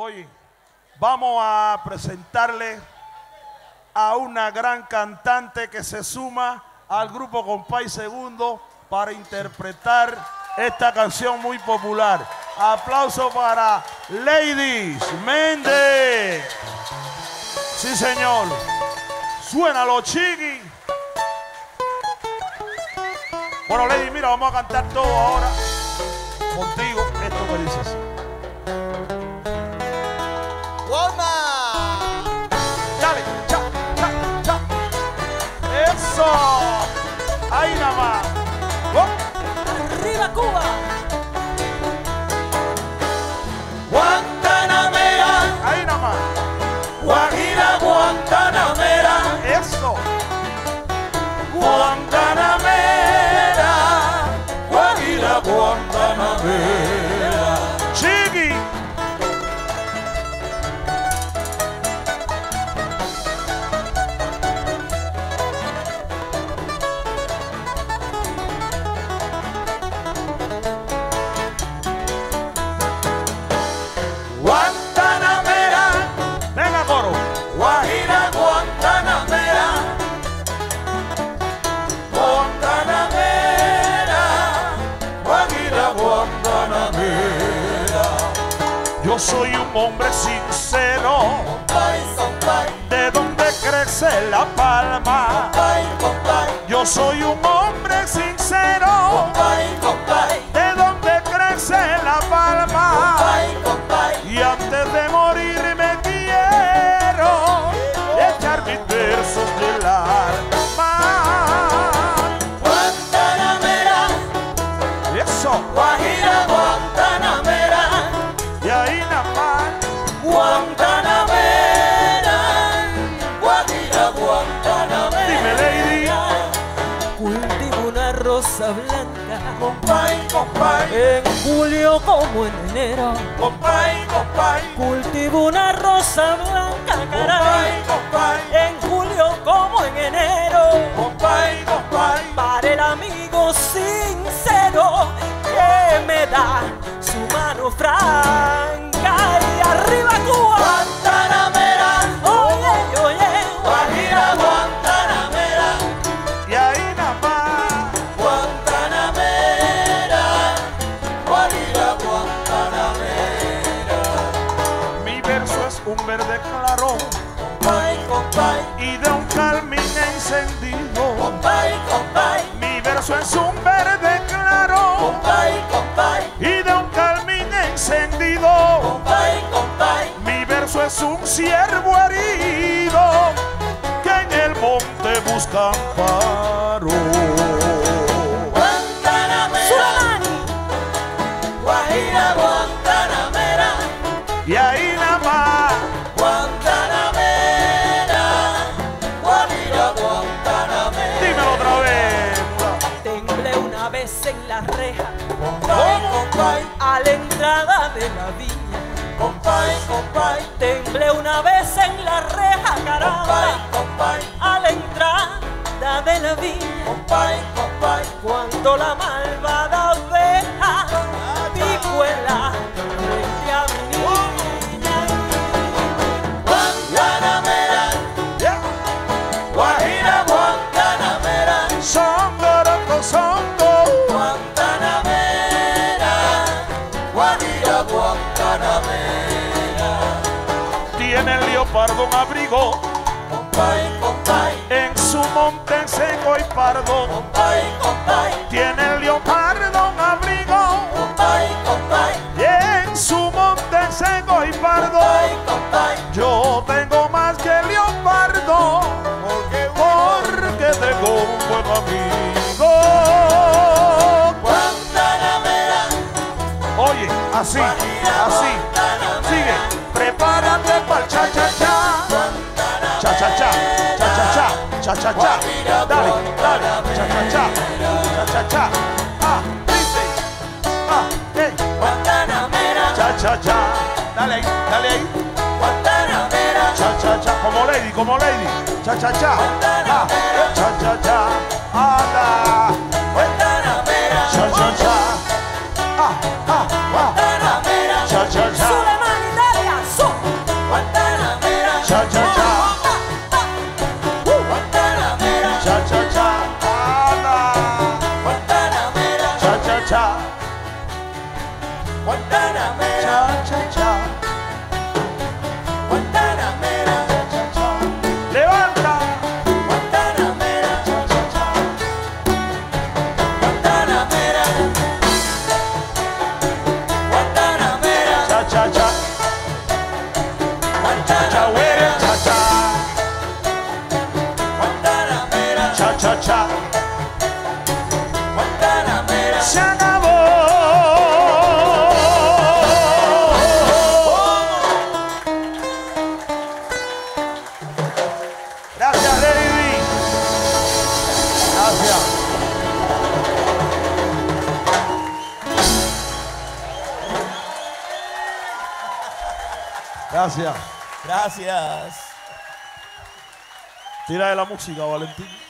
Hoy vamos a presentarle a una gran cantante que se suma al Grupo Compay Segundo para interpretar esta canción muy popular. Aplauso para Leydis Méndez. Sí, señor. Suénalo, chiqui. Bueno, Leydis, mira, vamos a cantar todo ahora contigo. Esto que dices. ¡Woma! Dale, cha, cha, cha. ¡Eso! Ahí nada más. ¡Oh! ¡Arriba, Cuba! Guantanamera. Ahí nada más. Guajira, Guantanamera. ¡Eso! Guantanamera, Guajira, Guantanamera. Chiqui. Guantanamera. Venga, coro. Guajira, Guantanamera. Yo soy un hombre sincero, Compay, Compay, de donde crece la palma. Compay, Compay. Yo soy un hombre sincero, Compay, Compay, de donde crece la palma. Compay, Compay. Y antes de morir me quiero echar mis versos del alma. Guantanamera. Eso. Guajira, Guantanamera. Guantanamera, Guajira, Guantanamera. Dime, Lady. Cultivo una rosa blanca, Compay, Compay, en julio como en enero, Compay, Compay. Cultivo una rosa blanca, caray, Compay, Compay, en julio como en enero, Compay, Compay, para el amigo sincero que me da su mano franca. Y arriba Cuba, Guantanamera, oye, oye, Guajira, Guantanamera, y ahí nada más, Guantanamera, Guajira, Guantanamera. Mi verso es un verde claro, Compay, Compay, y de un carmín encendido, Compay, Compay. Mi verso es un verde claro, Compay, Compay, y de un carmín encendido, Compay, Compay. Mi verso es un ciervo herido que en el monte busca amparo. Guantanamera, Guajira, Guantanamera, y ahí nada más. Guantanamera, Guajira, Guantanamera. Dímelo otra vez. Temblé una vez en la reja, Compay, Compay, a la entrada de la viña, Compay, Compay. Temblé una vez en la reja, caramba, Compay, Compay, a la entrada de la viña, Compay, Compay. Cuando la malvada oveja picuela frente a mi niña. Guantanamera, yeah. Guajira, Guantanamera, songo, songo. Tiene el leopardo un abrigo, Compay, Compay, en su monte seco y pardo, Compay, Compay. Tiene el leopardo un abrigo, Compay, Compay, en su monte seco y pardo, Compay, Compay. Yo tengo más que el leopardo, porque tengo un buen amigo. Guantanamera. Oye, así, así. Sigue. Prepárate para el cha-cha-cha, cha-cha-cha, cha-cha-cha, cha-cha-cha, dale, dale, cha-cha-cha, cha-cha-cha, ah, dice, ah, hey, Guantanamera, cha-cha-cha, dale, dale ahí, Guantanamera, cha-cha-cha, como Lady, cha-cha-cha, ah, cha-cha-cha, anda, Guantanamera, cha-cha-cha, ah, ah, ah, cha-cha-cha. Suleman, Italia. Gracias. Gracias. Tira de la música, Valentín.